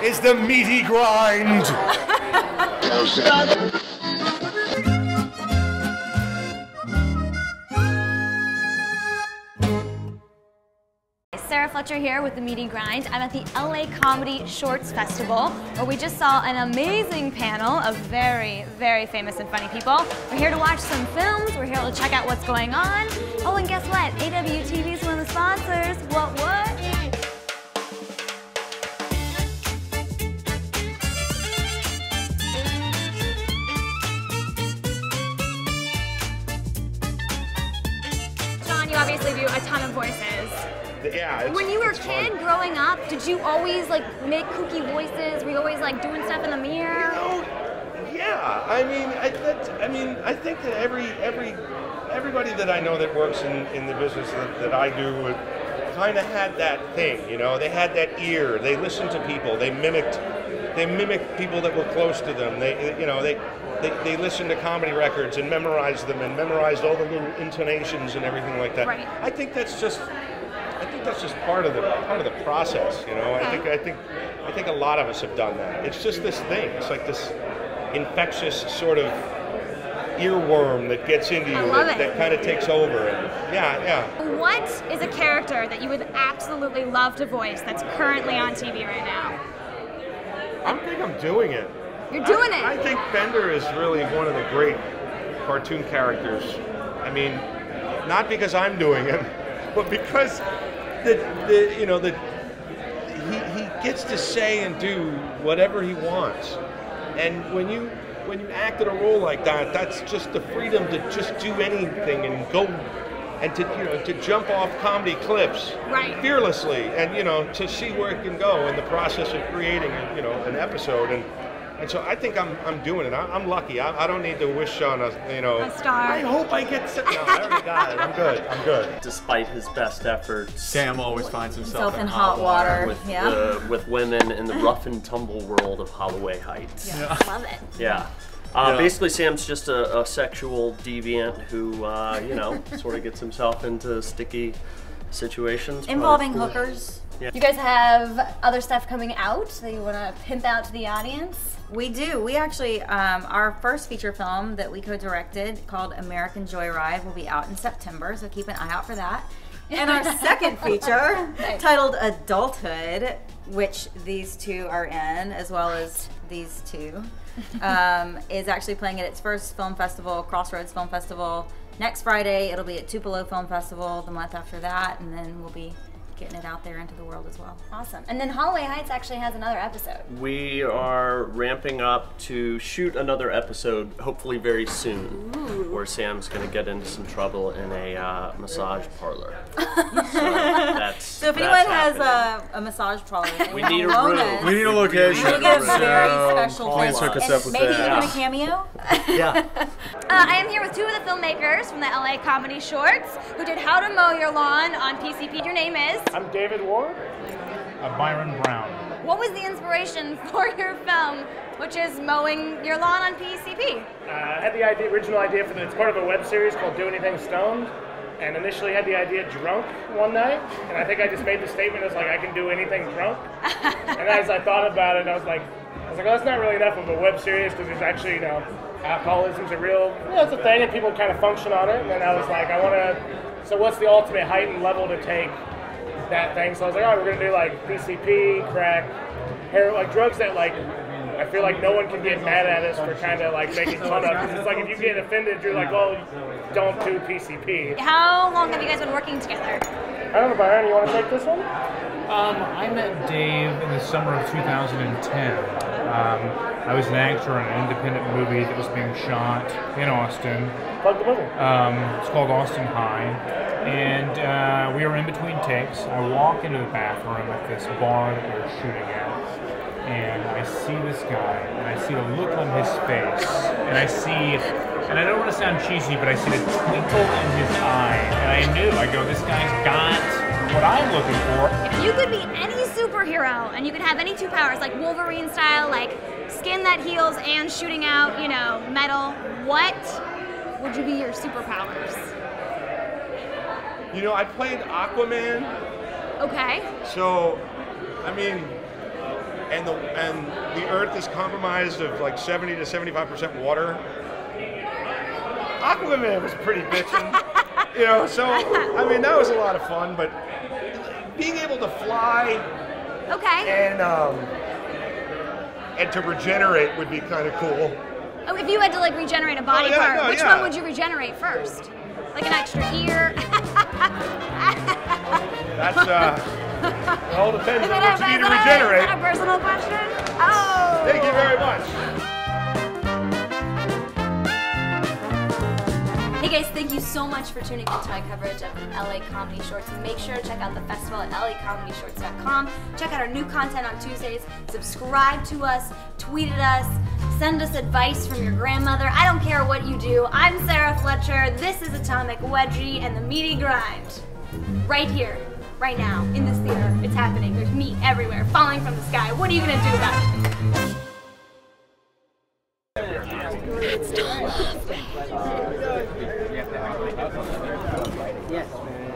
It's the Meaty Grind. Sara Fletcher here with the Meaty Grind. I'm at the L.A. Comedy Shorts Festival, where we just saw an amazing panel of very, very famous and funny people. We're here to watch some films. We're here to check out what's going on. Oh, and guess what? AWTV is one of the sponsors. What? Obviously do a ton of voices. Yeah. When you were a kid growing up, did you always like make kooky voices? Were you always like doing stuff in the mirror? You know, yeah. I think that everybody that I know that works in the business that I do kind of had that thing. You know, they had that ear. They listened to people. They mimicked people that were close to them. They listened to comedy records and memorized them and memorized all the little intonations and everything like that. Right. I think that's just part of the process, you know. Okay. I think a lot of us have done that. It's just this thing. It's like this infectious sort of earworm that gets into you that kind of takes over. And, yeah. What is a character that you would absolutely love to voice that's currently on TV right now? I don't think I'm doing it. You're doing it! I think Bender is really one of the great cartoon characters. I mean, not because I'm doing him, but because he gets to say and do whatever he wants. And when you act in a role like that, that's just the freedom to just do anything and go and to jump off comedy cliffs fearlessly and to see where it can go in the process of creating an episode. And so I think I'm doing it. I'm lucky. I don't need to wish on a star. I hope I get some. No, I already got it. I'm good. Despite his best efforts, Sam always finds himself in hot water. With women in the rough and tumble world of Holloway Heights. Yeah. Love it. Yeah. Basically, Sam's just a sexual deviant who, sort of gets himself into sticky situations. Involving hookers. Yeah. You guys have other stuff coming out that you want to pimp out to the audience? We do. We actually, our first feature film that we co-directed called American Joy Ride will be out in September, so keep an eye out for that. And our second feature, titled Adulthood, which these two are in, as well as these two, is actually playing at its first film festival, Crossroads Film Festival. Next Friday, it'll be at Tupelo Film Festival the month after that, and then we'll be getting it out there into the world as well. Awesome. And then Holloway Heights actually has another episode. We are ramping up to shoot another episode, hopefully very soon, where Sam's going to get into some trouble in a massage parlor. So if anyone has a massage parlor, we need a room. We need a location. We need a very special place. Maybe even a cameo? Yeah. I am here with two of the filmmakers from the LA Comedy Shorts who did How to Mow Your Lawn on PCP. Your name is? I'm David Ward. Byron Brown. What was the inspiration for your film, which is mowing your lawn on PCP? I had the original idea for it's part of a web series called Do Anything Stoned, and initially had the idea drunk one night, and I think I just made the statement, as like, I can do anything drunk. And as I thought about it, I was like, oh, that's not really enough of a web series, because there's actually, alcoholism's a real, it's a thing, and people kind of function on it. And then I was like, so what's the ultimate height and level to take that thing? So I was like, all right, we're gonna do like PCP, crack, heroin, like drugs that like I feel like no one can get mad at us for kind of like making fun of. Because it's like if you get offended, you're like, well, don't do PCP. How long have you guys been working together? I don't know, Byron, you want to take this one? I met Dave in the summer of 2010. I was an actor in an independent movie that was being shot in Austin. Plug the movie. It's called Austin High. And we were in between takes. I walk into the bathroom at this bar that we were shooting at. And I see this guy, and I see the look on his face, and I don't want to sound cheesy, but I see the twinkle in his eye, and I knew, I go, this guy's got what I'm looking for. If you could be any superhero, and you could have any two powers, like Wolverine style, like skin that heals and shooting out, metal, what would you be your superpowers? I played Aquaman. Okay. So, and the earth is compromised of like 70 to 75% water. Aquaman was pretty bitchin', you know, so, I mean, that was a lot of fun, but being able to fly and to regenerate would be kind of cool. Oh, if you had to like regenerate a body part, which one would you regenerate first? Like an extra ear? That's, it all depends on what you need to regenerate. Is that a personal question? Oh! Thank you very much. Hey guys, thank you so much for tuning into my coverage of LA Comedy Shorts. Make sure to check out the festival at LAComedyshorts.com. Check out our new content on Tuesdays. Subscribe to us, tweet at us, send us advice from your grandmother. I don't care what you do. I'm Sara Fletcher. This is Atomic Wedgie and the Meaty Grind. Right here, right now, in this theater. It's happening. There's meat everywhere, falling from the sky. What are you going to do about it? Yes, man.